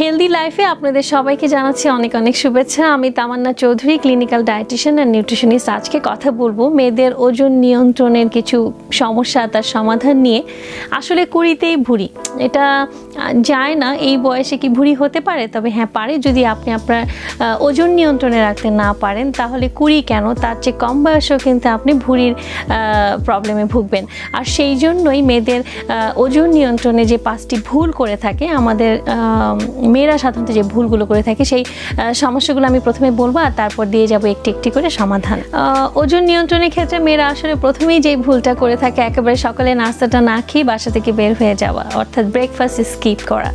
Healthy लाइफे आपनादेर सबाइके जानाচ্ছি अनेक अनेक शुभेच्छा। आमी Tamanna Chowdhury, clinical dietitian and nutritionist. आज के कथा बोलबो मेयेदेर ओजन नियंत्रणेर किछु समस्या तार समाधान निये। आसले 20तेই ভুঁড়ি এটা যায় না, এই বয়সে কি ভুঁড়ি হতে পারে? তবে হ্যাঁ পারে, যদি আপনি আপনার ওজন নিয়ন্ত্রণে রাখতে না পারেন তাহলে 20 কেন তার চেয়ে কম বয়সেও কিন্তু আপনি ভুঁড়ির প্রবলেমে ভুগবেন। আর সেই জন্যই মেয়েদের ওজন নিয়ন্ত্রণে যে পাঁচটি ভুল করে থাকে, আমাদের মেয়েরা সাধারণত যে ভুলগুলো করে থাকে সেই সমস্যাগুলো আমি প্রথমে বলবো আর তারপর দিয়ে যাব একটি একটি করে সমাধান। ওজন নিয়ন্ত্রণের ক্ষেত্রে মেয়েরা আসলে প্রথমেই যেই ভুলটা করে থাকে একেবারে সকালে নাস্তাটা না খেয়ে বাসা থেকে বের হয়ে যাওয়া, অর্থাৎ ব্রেকফাস্ট স্কিপ করা।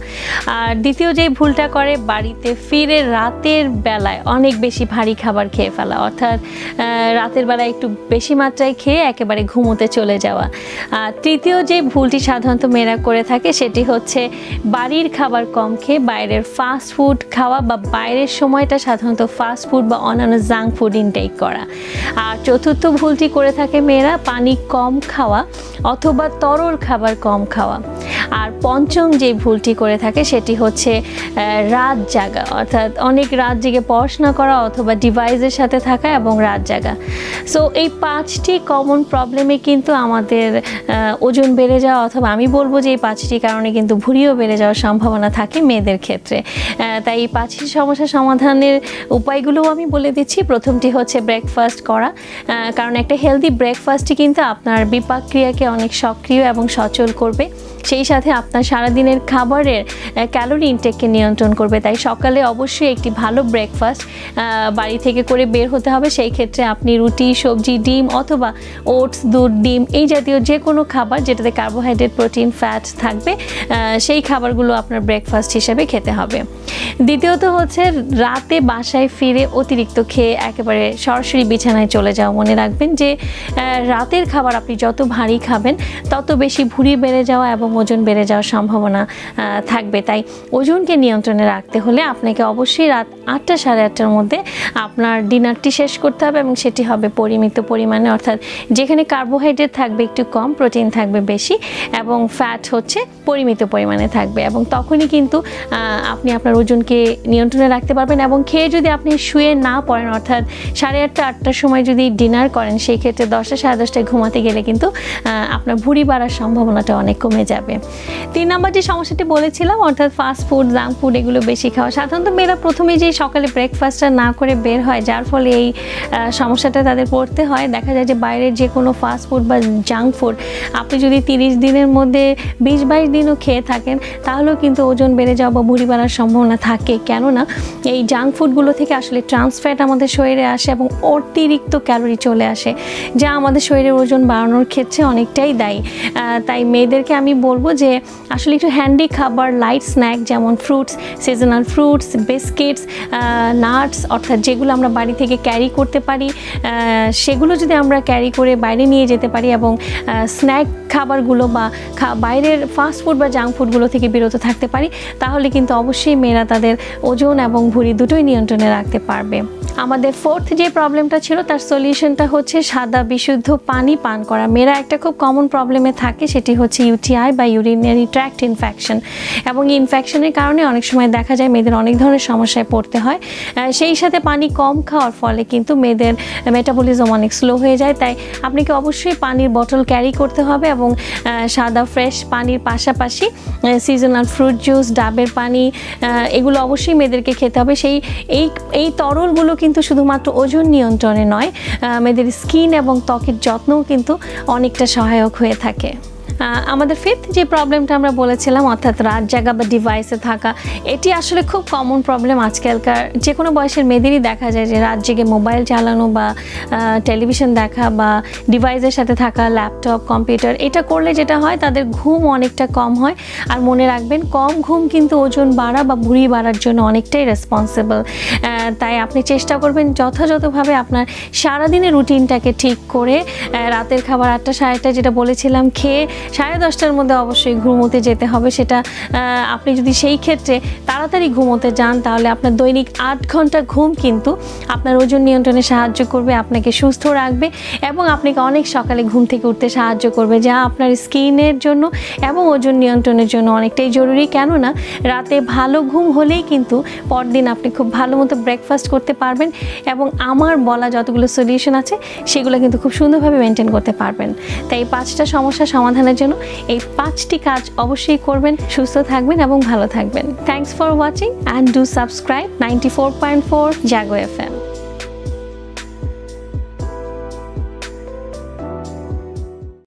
আর দ্বিতীয় যেই ভুলটা করে বাড়িতে ফিরে রাতের বেলায় অনেক বেশি ভারী খাবার খেয়ে ফেলা, অর্থাৎ রাতের বেলায় একটু বেশি মাত্রায় খেয়ে একেবারে ঘুমোতে চলে যাওয়া। তৃতীয় যে ভুলটি সাধারণত মেয়েরা করে থাকে সেটি হচ্ছে বাড়ির খাবার কম খেয়ে বাইরের ফাস্ট ফুড খাওয়া বা বাইরের সময়টা সাধারণত ফাস্ট ফুড বা অন্যান্য জাঙ্ক ফুড ইনটেক করা। আর চতুর্থ ভুলটি করে থাকে মেয়েরা পানি কম খাওয়া অথবা তরল খাবার কম খাওয়া। আর পঞ্চম যে ভুলটি করে থাকে সেটি হচ্ছে রাত জাগা, অর্থাৎ অনেক রাত জেগে পড়াশোনা করা অথবা ডিভাইসের সাথে থাকা এবং রাত জাগা। সো এই পাঁচটি কমন প্রবলেমে কিন্তু আমাদের ওজন বেড়ে যাওয়া অথবা আমি বলবো যে এই পাঁচটি কারণে কিন্তু ভুঁড়িও বেড়ে যাওয়ার সম্ভাবনা থাকে মেয়েদের ক্ষেত্রে। তাই এই পাঁচটি সমস্যা সমাধানের উপায়গুলোও আমি বলে দিচ্ছি। প্রথমটি হচ্ছে ব্রেকফাস্ট করা, কারণ একটা হেলদি ব্রেকফাস্টই কিন্তু আপনার বিপাক ক্রিয়াকে অনেক সক্রিয় এবং সচল করবে, সেই সাথে আপনার সারাদিনের খাবারের ক্যালোরি ইনটেককে নিয়ন্ত্রণ করবে। তাই সকালে অবশ্যই একটি ভালো ব্রেকফাস্ট বাড়ি থেকে করে বের হতে হবে। সেই ক্ষেত্রে আপনি রুটি, সবজি, ডিম অথবা ওটস, দুধ, ডিম এই জাতীয় যে কোনো খাবার যেটাতে কার্বোহাইড্রেট, প্রোটিন, ফ্যাট থাকবে সেই খাবারগুলো আপনার ব্রেকফাস্ট হিসেবে খেতে হবে। দ্বিতীয়ত হচ্ছে রাতে বাসায় ফিরে অতিরিক্ত খেয়ে একেবারে সরাসরি বিছানায় চলে যাওয়া। মনে রাখবেন যে রাতের খাবার আপনি যত ভারী খাবেন তত বেশি ভুঁড়ি বেড়ে যাওয়া এবং ওজন বেড়ে যাওয়ার সম্ভাবনা থাকবে। তাই ওজনকে নিয়ন্ত্রণে রাখতে হলে আপনাকে অবশ্যই রাত ৮টা সাড়ে ৮টার মধ্যে আপনার ডিনারটি শেষ করতে হবে এবং সেটি হবে পরিমিত পরিমাণে, অর্থাৎ যেখানে কার্বোহাইড্রেট থাকবে একটু কম, প্রোটিন থাকবে বেশি এবং ফ্যাট হচ্ছে পরিমিত পরিমাণে থাকবে। এবং তখনই কিন্তু আপনি আপনার ওজনকে নিয়ন্ত্রণে রাখতে পারবেন। এবং খেয়ে যদি আপনি শুয়ে না পড়েন, অর্থাৎ সাড়ে ৮টা ৮টার সময় যদি ডিনার করেন, সেই ক্ষেত্রে 10টা সাড়ে 10টায় ঘুমাতে গেলে কিন্তু আপনার ভুঁড়ি বাড়ার সম্ভাবনাটা অনেক কমে যাবে। 3 নম্বর যে সমস্যাটি বলেছিলাম, অর্থাৎ ফাস্ট ফুড, জাঙ্ক ফুড এগুলো বেশি খাওয়া। সাধারণত মেয়েরা প্রথমে যে সকালে ব্রেকফাস্টটা না করে বের হয়, যার ফলে এই সমস্যাটা তাদের পড়তে হয়। দেখা যায় যে বাইরের যে কোনো ফাস্ট ফুড বা জাঙ্ক ফুড আপনি যদি 30 দিনের মধ্যে 20-22 দিনও খেয়ে থাকেন তাহলেও কিন্তু ওজন বেড়ে যাওয়া বা ভুঁড়ি বাড়ার সম্ভাবনা থাকে। কেননা এই জাঙ্ক ফুডগুলো থেকে আসলে ট্রান্সফ্যাট আমাদের শরীরে আসে এবং অতিরিক্ত ক্যালোরি চলে আসে, যা আমাদের শরীরের ওজন বাড়ানোর ক্ষেত্রে অনেকটাই দায়ী। তাই মেয়েদেরকে আমি বলবো যে আসলে একটু হ্যান্ডি খাবার, লাইট স্ন্যাক যেমন fruits, seasonal fruits, biscuits, nuts, অর্থাৎ যেগুলো আমরা বাড়ি থেকে ক্যারি করতে পারি সেগুলো যদি আমরা ক্যারি করে বাইরে নিয়ে যেতে পারি এবং স্ন্যাক খাবারগুলো বা বাইরের ফাস্ট ফুড বা জাঙ্ক ফুডগুলো থেকে বিরত থাকতে পারি, তাহলে কিন্তু অবশ্যই মেয়েরা তাদের ওজন এবং ভুঁড়ি দুটোই নিয়ন্ত্রণে রাখতে পারবে। আমাদের 4th যে প্রবলেমটা ছিল তার সলিউশনটা হচ্ছে সাদা বিশুদ্ধ পানি পান করা। মেয়েরা একটা খুব কমন প্রবলেমে থাকে, সেটি হচ্ছে ইউটিআই বা ইউরিনারি ট্র্যাক্ট ইনফেকশন। এবং ইনফেকশনের কারণে অনেক সময় দেখা যায় মেয়েদের অনেক ধরনের সমস্যায় পড়তে হয়। সেই সাথে পানি কম খাওয়ার ফলে কিন্তু মেয়েদের মেটাবলিজম অনেক স্লো হয়ে যায়। তাই আপনাকে অবশ্যই পানির বোতল ক্যারি করতে হবে এবং সাদা ফ্রেশ পানির পাশাপাশি সিজনাল ফ্রুট জুস, ডাবের পানি এগুলো অবশ্যই মেয়েদেরকে খেতে হবে। সেই এই তরলগুলো কিন্তু শুধুমাত্র ওজন নিয়ন্ত্রণে নয়, মেয়েদের স্কিন এবং ত্বকের যত্নও কিন্তু অনেকটা সহায়ক হয়ে থাকে। আমাদের 5th যে প্রবলেমটা আমরা বলেছিলাম, অর্থাৎ রাত জাগা বা ডিভাইসে থাকা, এটি আসলে খুব কমন প্রবলেম। আজকালকার যে কোনো বয়সের মেয়েদেরই দেখা যায় যে রাত জেগে মোবাইল চালানো বা টেলিভিশন দেখা বা ডিভাইসের সাথে থাকা, ল্যাপটপ, কম্পিউটার, এটা করলে যেটা হয় তাদের ঘুম অনেকটা কম হয়। আর মনে রাখবেন কম ঘুম কিন্তু ওজন বাড়া বা ভুঁড়ি বাড়ার জন্য অনেকটাই রেসপন্সিবল। তাই আপনি চেষ্টা করবেন যথাযথভাবে আপনার সারাদিনের রুটিনটাকে ঠিক করে রাতের খাবার ৮টা সাড়ে ৮টা যেটা বলেছিলাম খেয়ে 10:30টার মধ্যে অবশ্যই ঘুমোতে যেতে হবে। সেটা আপনি যদি সেই ক্ষেত্রে তাড়াতাড়ি ঘুমোতে যান তাহলে আপনার দৈনিক 8 ঘন্টা ঘুম কিন্তু আপনার ওজন নিয়ন্ত্রণে সাহায্য করবে, আপনাকে সুস্থ রাখবে এবং আপনাকে অনেক সকালে ঘুম থেকে উঠতে সাহায্য করবে, যা আপনার স্কিনের জন্য এবং ওজন নিয়ন্ত্রণের জন্য অনেকটাই জরুরি। কেননা রাতে ভালো ঘুম হলেই কিন্তু পরদিন আপনি খুব ভালো মতো ব্রেকফাস্ট করতে পারবেন এবং আমার বলা যতগুলো সলিউশন আছে সেগুলো কিন্তু খুব সুন্দরভাবে মেনটেন করতে পারবেন। তাই এই 5টা সমস্যা সমাধানের জন্য এই 5টি কাজ অবশ্যই করবেন, সুস্থ থাকবেন এবং ভালো থাকবেন। Thanks for watching and do subscribe 94.4 Jago FM।